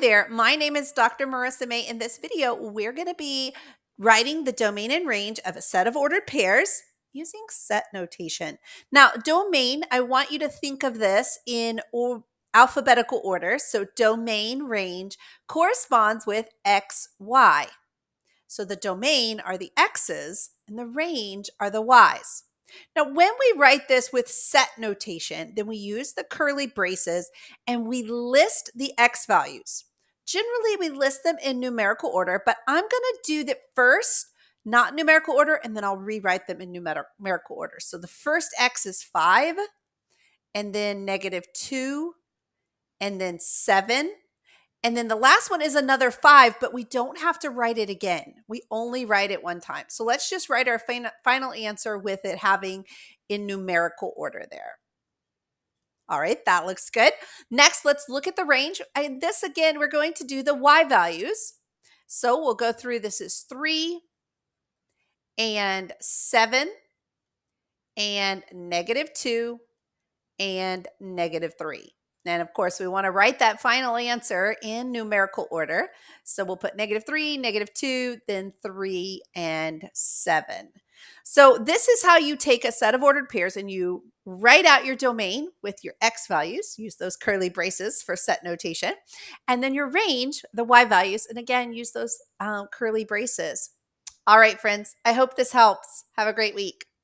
there, my name is Dr. Marissa May. In this video, we're going to be writing the domain and range of a set of ordered pairs using set notation. Now, domain, I want you to think of this in alphabetical order. So domain range corresponds with X, Y. So the domain are the X's and the range are the Y's. Now, when we write this with set notation, then we use the curly braces and we list the X values. Generally, we list them in numerical order, but I'm going to do the first, not numerical order, and then I'll rewrite them in numerical order. So the first X is 5, and then -2, and then 7. And then the last one is another 5, but we don't have to write it again. We only write it one time. So let's just write our final answer with it having in numerical order there. All right, that looks good. Next, let's look at the range. And this, again, we're going to do the Y values. So we'll go through. This is 3 and 7 and -2 and -3. And of course, we want to write that final answer in numerical order. So we'll put -3, -2, then 3, and 7. So this is how you take a set of ordered pairs and you write out your domain with your X values. Use those curly braces for set notation. And then your range, the Y values, and again, use those curly braces. All right, friends, I hope this helps. Have a great week.